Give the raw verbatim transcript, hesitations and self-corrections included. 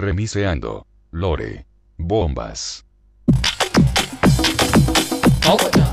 Remiseando. Lore. Bombas. Oh,